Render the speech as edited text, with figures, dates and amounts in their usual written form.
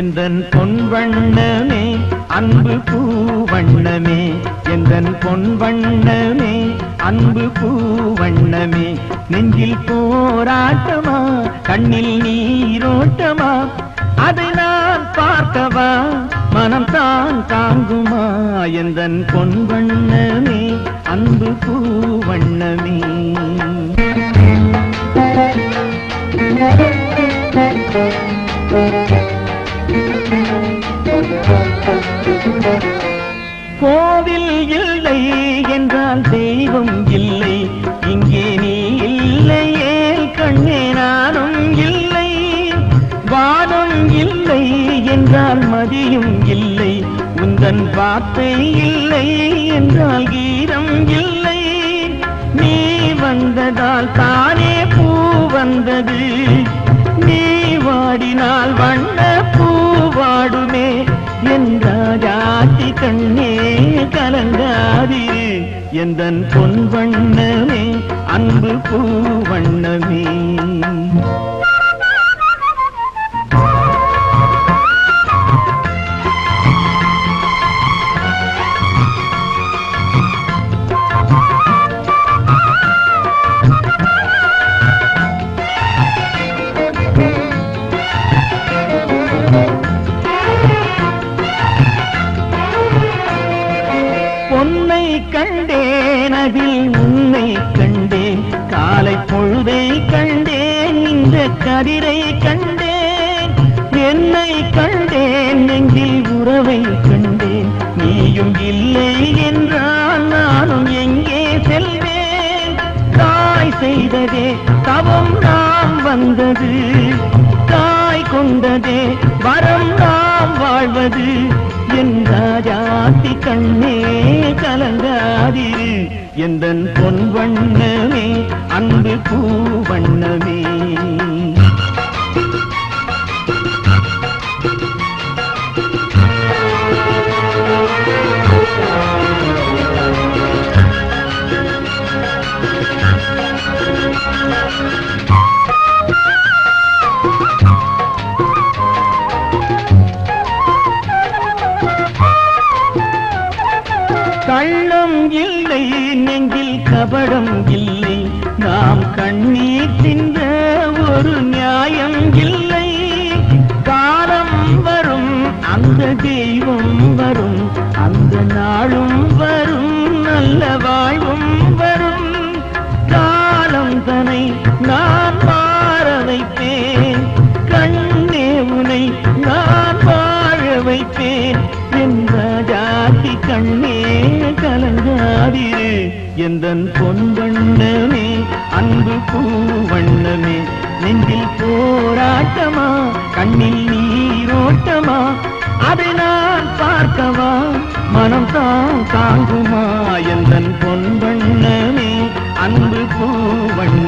எந்தன் பொன்வண்ணமே அன்பு பூவண்ணமே எந்தன் பொன்வண்ணமே அன்பு பூவண்ணமே நெஞ்சில் போராட்டமா கண்ணில் நீரோட்டமா அதை நான் பார்த்தவா மனம் தான் தாங்குமா எந்தன் பொன்வண்ணமே அன்பு பூவண்ணமே கோவில் இல்லை என்றால் தெய்வம் இல்லை இங்கே நீ இல்லையே கண்ணே நானும் இல்லை வானம் இல்லை என்றால் மதியும் இல்லை உந்தன் வார்த்தை இல்லை என்றால் கீதம் இல்லை நீ வந்ததால் தானே பூ வந்தது நீ வாடினால் வண்ண பூ வாடுமே என்றாயாட்டி கண்ணே கலங்காதிரு எந்தன் பொன்வண்ணமே அன்பு பூவண்ணமே கதிரை கண்டேன் என்னை கண்டேன் நெஞ்சில் உறவை கண்டேன் நீயும் இல்லை என்றால் நானும் எங்கே செல்வேன் தாய் செய்ததே தவம் நாம் வந்தது தாய் கொண்டதே வரம் நாம் வாழ்வது என்றாயாட்டி கண்ணே கலங்காதிரு எந்தன் பொன்வண்ணமே அன்பு பூவண்ணமே கள்ளம் இல்லை நெஞ்சில் கபடம் இல்லை நாம் கண்ணீர் சிந்த ஒரு நியாயம் இல்லை காலம் வரும் அந்த தெய்வம் வரும் அந்த நாளும் வரும் நல்ல வாழ்வும் வரும் காலம் தனை நான் மாற வைப்பேன் கண்ணே உனை நான் வாழ வைப்பேன் என்ற ஜாதி கண்ணே கலங்காதிரு எந்தன் பொன்வண்ணமே அன்பு பூவண்ணமே நெஞ்சில் போராட்டமா கண்ணில் நீரோட்டமா அதை நான் பார்க்கவா மனம் தான் தாங்குமா எந்தன் பொன்வண்ணமே அன்பு பூவண்ணமே.